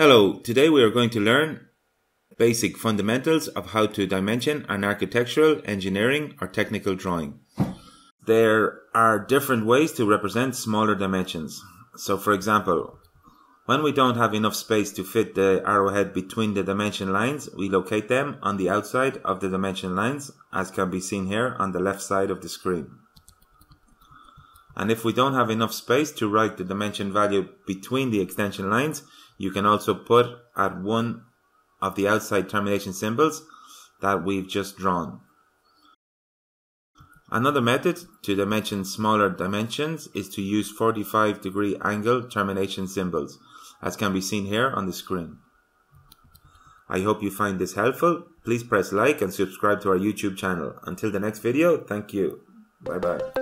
Hello, today we are going to learn basic fundamentals of how to dimension an architectural, engineering or technical drawing. There are different ways to represent smaller dimensions. So for example, when we don't have enough space to fit the arrowhead between the dimension lines, we locate them on the outside of the dimension lines, as can be seen here on the left side of the screen. And if we don't have enough space to write the dimension value between the extension lines, you can also put at one of the outside termination symbols that we've just drawn. Another method to dimension smaller dimensions is to use 45 degree angle termination symbols, as can be seen here on the screen. I hope you find this helpful. Please press like and subscribe to our YouTube channel. Until the next video, thank you. Bye bye.